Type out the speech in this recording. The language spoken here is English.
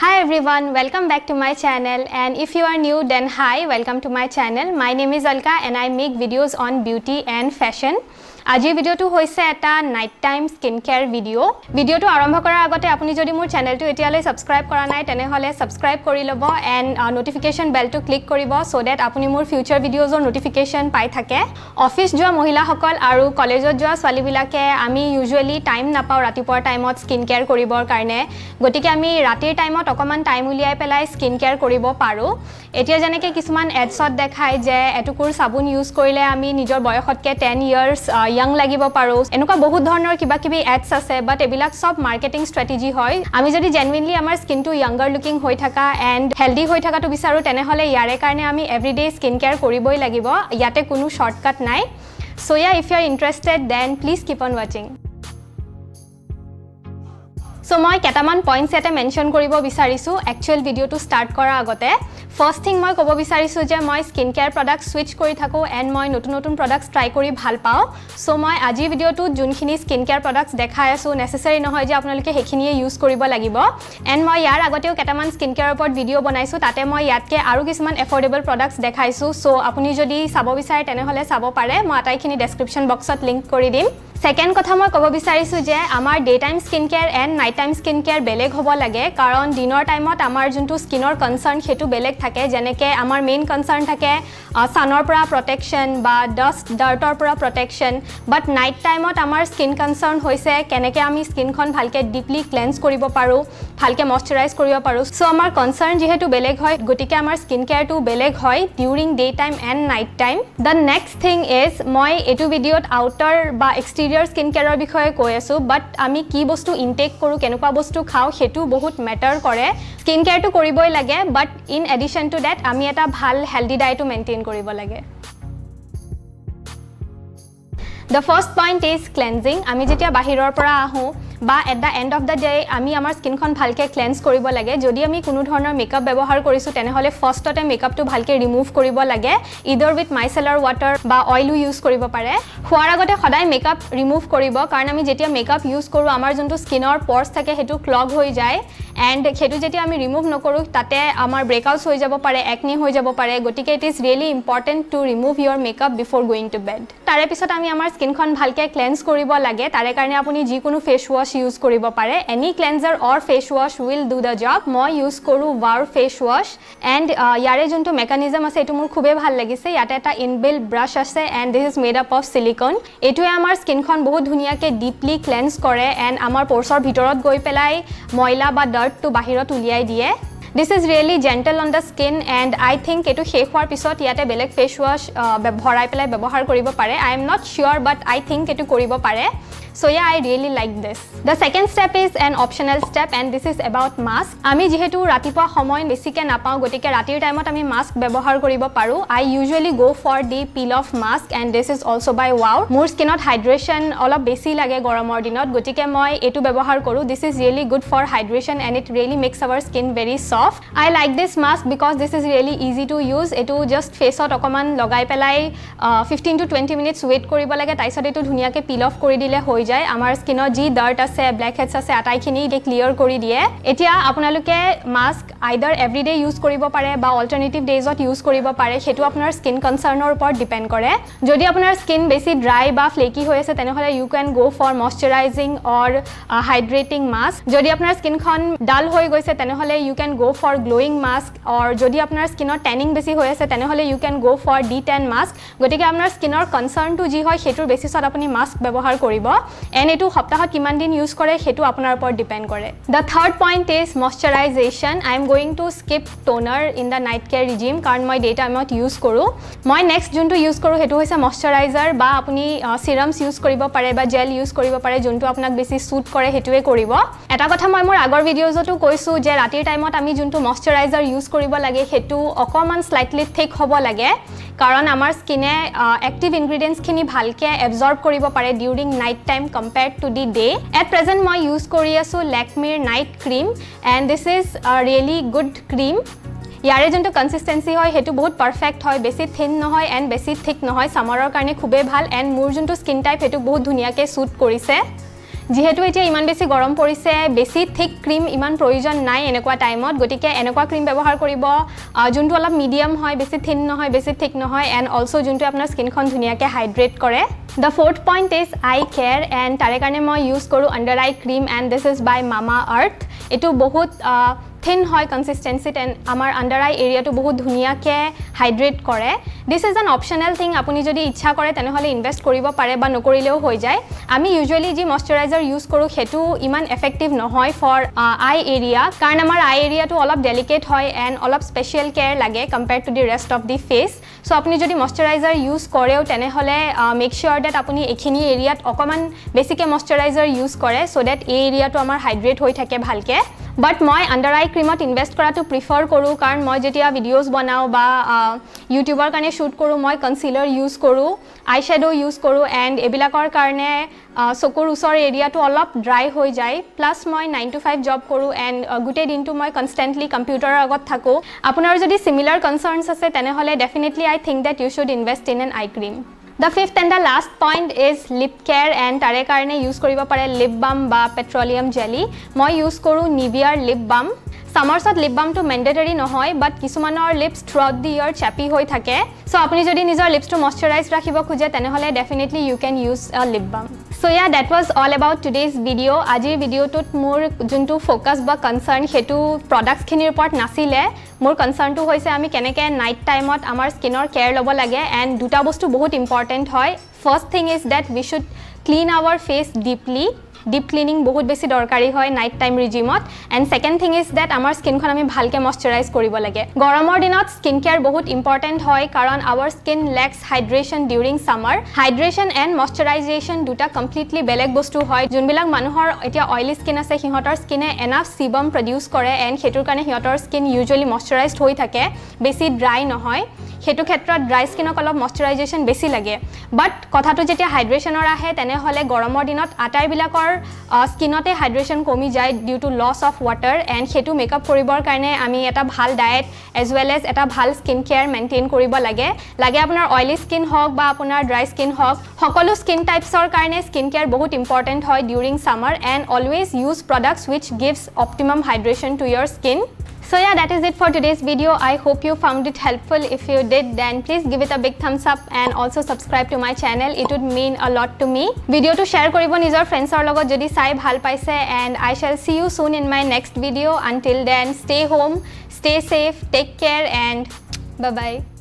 Hi everyone, welcome back to my channel, and if you are new then hi, welcome to my channel. My name is Alka and I make videos on beauty and fashion. Aji video tu hoise eta night time skincare video tu arambho korar agote apuni jodi mor channel tu etiale subscribe kora nai tene hole subscribe kori lobo and notification bell tu click koribo so that apuni mor future videos or notification pai thake. Office jua mohila hokol aru college jua swali bilake ami usually time na pao ratipor time ot skincare koribor karone gotike ami ratir time ot okoman time uliai pelai skincare koribo paru. Etia janeke kisman ads ot dekhai je etukur sabun use korile ami nijor boyohotke 10 years young লাগিব পাৰো এনেকুৱা বহুত ধৰণৰ কিবা কিবি ads আছে but এবিলাক সব marketing strategy হয় আমি যদি জেনুইনলি আমাৰ স্কিন টু ইয়াঙ্গাৰ লুকিং হৈ থাকা এন্ড হেলদি হৈ থাকাটো বিচাৰো তেনে হলে ইয়াৰে কাৰণে আমি এভৰিডে স্কিন কেয়াৰ কৰিবই লাগিব ইয়াতে কোনো শর্টকাট নাই so yeah if you are interested then please keep on watching so মই কেটামান পইণ্টছ এটা মেনশন কৰিব বিচাৰিছো একচুৱেল ভিডিওটো ষ্টাৰ্ট কৰাৰ আগতে First thing মই কব বিচাৰিছো যে মই স্কিন কেয়াৰ প্ৰডাক্ট switch কৰি থাকো and মই নতুন নতুন প্ৰডাক্টস ট্ৰাই কৰি ভাল পাও সো মই আজি ভিডিওটো যোনখিনি স্কিন কেয়াৰ প্ৰডাক্টস দেখাই আছো নেসেসারি নহয় যে আপোনালোকে হেখিনিয়ে ইউজ কৰিব লাগিব and মই ইয়াৰ আগতেও কেটামান স্কিন কেয়াৰৰ ওপৰত ভিডিও বনাইছো তাতে মই ইয়াতকে আৰু কিছুমান এফোর্ডেবল প্ৰডাক্টস দেখাইছো সো আপুনি যদি চাব বিচাৰে তেনেহলে চাব পাৰে মই আটাইখিনি ডেসক্ৰিপচন বক্সত লিংক কৰি দিম Second কথা মই কব বিচাৰিছো যে আমাৰ day time skin care and night time skin care বেলেগ হ'ব লাগে কাৰণ দিনৰ টাইমত আমাৰ যোনটো স্কিনৰ কনসার্ন হেতু বেলেগ থাকে যেনেকে আমাৰ মেইন কনসার্ন থাকে সানৰ পৰা প্রোটেকশন বা ডাস্ট ডাৰ্টৰ পৰা প্রোটেকশন বাট নাইট টাইমত আমাৰ স্কিন কনসার্ন হৈছে কেনেকে আমি স্কিনখন ভালকে ডিপলি ক্লেন্স কৰিব পাৰো ভালকে ময়শ্চাৰাইজ কৰিব পাৰো সো আমাৰ কনসার্ন যেহেতু বেলেগ হয় গটিকে আমাৰ স্কিন কেয়াৰটো বেলেগ হয় during day time and night time the next thing is মই এটু ভিডিওত আউটাৰ বা Skin care বিষয়ে কৈ আছো বাট আমি কি বস্তু ইনটেক কৰো কেনেকুৱা বস্তু খাও হেতু বহুত ম্যাটাৰ কৰে স্কিন কেয়াৰ তো কৰিবই লাগে but in addition to that আমি এটা ভাল হেলদি ডায়েট মেইনটেইন কৰিব লাগে The first point is cleansing আমি যেতিয়া বাহিৰৰ পৰা আহো বা at the end of the day আমি আমাৰ স্কিনখন ভালকে ক্লেন্স কৰিব লাগে যদি আমি কোনো ধৰণৰ মেকআপ ব্যৱহাৰ কৰিছো তেনে হলে ফার্স্টতে মেকআপটো ভালকে ৰিমুভ কৰিব লাগে either with micellar water বা oil ইউজ কৰিব পাৰে হোৱাৰ আগতে সদায় মেকআপ ৰিমুভ কৰিব কাৰণ আমি যেতিয়া মেকআপ ইউজ কৰো আমাৰ যোনটো স্কিনৰ pores থাকে হেতু ক্লগ হৈ যায় and হেতু যেতিয়া আমি ৰিমুভ নকৰো তাতে আমাৰ ব্ৰেকআউটস হৈ যাব পাৰে একনি হৈ যাব পাৰে গতিকে it is really important to remove your makeup before going to bed তাৰে পিছত আমি আমাৰ স্কিনখন ভালকে ক্লেন্স কৰিব লাগে তাৰে কাৰণে আপুনি যি কোনো face wash use koribo pare any cleanser or face wash will do the job moi use koru WOW face wash and yare jonto mechanism ase etu mur khube bhal lagise yata eta inbuilt brush ase and this is made up of silicone etu amar skin khon bahut dhuniya ke deeply cleanse kore and amar pores or bhitorot goi pelai moila ba dirt tu bahirot uliai diye This is really gentle on the skin and I think etu shekh hoar pisot yate belek face wash bhorai pelai byabohar koribo pare I am not sure but I think etu koribo pare so yeah I really like this The second step is an optional step and this is about mask ami jehetu ratipa homoy besike napao gotike ratir time ot ami mask byabohar koribo paru I usually go for the peel off mask and this is also by WOW more skin ot hydration olob besi lage goromor dinot gotike moi etu byabohar koru this is really good for hydration and it really makes our skin very soft I like this mask because this is really easy to use etu just face ot okoman logai pelai 15 to 20 minutes wait koribo lage taisot etu dhunia ke peel off kori dile hoi jay amar skin ot ji dirt ase blackheads ase atai khini de clear kori diye etia apunaluke mask either everyday use koribo pare ba alternative days ot use koribo pare hetu apnar skin concern or upor depend kore jodi apnar skin beshi dry ba flaky hoi ase tene hole you can go for moisturizing or hydrating mask jodi apnar skin khon dal hoi goise tene hole you can go for glowing mask or jodi apnar skin or tanning besi hoy ase tene hole you can go for detan mask gotike apnar skin or concern to ji hoy hetur basis ot apuni mask byabohar koribo and etu hoptahot kiman din use kore hetu apnar upor depend kore The third point is moisturization I am going to skip toner in the night care regime karon moi day time ot use koru moi next juntu use koru hetu hoise moisturizer ba apuni serums use koribo pare ba gel use koribo pare juntu apnak besi suit kore hetuwe koribo eta kotha moi mor agor videos otu koisu je ratir time ot ami जोंतो moisturiser use करिब लागे हेतु अकमन slightly thick हबो लागे कारण आमार स्किने active ingredients खिनि ভালকে এবজর্ব करिब पारे during night time compared to the day at present মই ইউজ কৰি আছো Lakme night cream and this is a really good cream ইয়াৰে যোনটো কনসিস্টেন্সি হয় হেতু বহুত পারফেক্ট হয় বেছি থিন নহয় এন্ড বেছি থিক নহয় সামাৰৰ কাৰণে খুবে ভাল এন্ড মোৰ যোনটো স্কিন টাইপ হেতু বহুত ধুনিয়াকে সুট কৰিছে যেহেতু এটা ইমান বেশি গরম পড়িছে বেশি থিক ক্রিম ইমান প্রয়োজন নাই এনেকুৱা টাইমত গটিকে এনেকুৱা ক্রিম ব্যৱহাৰ কৰিব যোনটো অলপ মিডিয়াম হয় বেছি থিন নহয় বেছি থিক নহয় এন্ড অলসো যোনটো আপোনাৰ স্কিনখন ধুনিয়াকে হাইড্ৰেট কৰে The fourth point is eye care and tare karne moi use koru under eye cream and this is by Mama Earth etu bahut thin hoy consistency and amar under eye area tu bahut dhuniya ke hydrate kore this is an optional thing apuni jodi ichha kore tene hole invest koribo pare ba nokorileo hoi jay ami usually ji moisturizer use koru hetu iman effective nohoy for eye area karon amar eye area tu olop delicate hoy and olop special care lage compared to the rest of the face so apuni jodi moisturizer use koreo tene hole make sure that apuni ekhini area t okoman basic moisturizer use kore so that ei area to amar hydrate hoi thake bhalke but moi under eye cream ot invest kora to prefer koru karon moi jetia videos banao ba youtuber karne shoot koru moi concealer use koru eyeshadow use koru and ebilakor karne sokor usor area to olop dry hoi jay plus moi 9 to 5 job koru and gute din to moi constantly computer agot thako apunar jodi similar concerns ase tene hole definitely I think that you should invest in an eye cream The fifth and the last point is lip care and tare karne use koriba pare lip balm ba petroleum jelly moi use koru NIVEA lip balm summer sot lip balm to mandatory nohoy but kisumanor lips throughout the year chappy hoi thake so apuni jodi nijor lips to moisturize rakhibo khuje tene hole definitely you can use a lip balm so yeah that was all about today's video ajir video tot mor juntu focus ba concern hetu products khinir pot nasile mor concern tu hoise ami keneke night time ot amar skinor care lobo lage and duta bostu bahut important hoy first thing is that we should clean our face deeply deep cleaning বহুত বেছি দৰকাৰী হয় night time ৰিজিমত and second thing is that আমাৰ স্কিনখন আমি ভালকে moisturise কৰিব লাগে গৰমৰ দিনত স্কিন কেয়াৰ বহুত ইম্পৰ্টেন্ট হয় কাৰণ our skin lacks hydration during summer hydration and moisturisation দুটা কমপ্লিটলি বেলেগ বস্তু হয় যোনবিলাক মানুহৰ এতিয়া অইলি স্কিন আছে সিহঁতৰ স্কিনে এনাফ সিবাম প্ৰডিউস কৰে এন্ড হেতুৰ কাৰণে সিহঁতৰ স্কিন ইউজুৱেলি মইশ্চাৰাইজড হৈ থাকে বেছি ড্ৰাই নহয় हेतु क्षेत्र ड्राई स्किन अलग मॉइस्चराइजेशन बेसि लगे बट कथा हाइड्रेशनर आए तेने गरम दिन आटाईबिलर स्किनते हाइड्रेशन कमी जाए due to loss of water and हेतु मेकअप करिबर कारणे आमी एटा भाल डाएट एज वेल एज एटा भाल स्किन केयर मेन्टेन करिब लगे लगे आपनार ऑयली स्किन हक बा आपनार ड्राई स्किन हक सकलो स्किन टाइप्सर कारणे स्किन केयर बहुत इम्पर्टेन्ट हय during summer and always use products which gives optimum hydration to your skin So yeah, that is it for today's video. I hope you found it helpful. If you did, then please give it a big thumbs up and also subscribe to my channel. It would mean a lot to me. Video to share koribo nijor friends or logot jodi sai bhal paise and I shall see you soon in my next video. Until then, stay home, stay safe, take care and bye bye.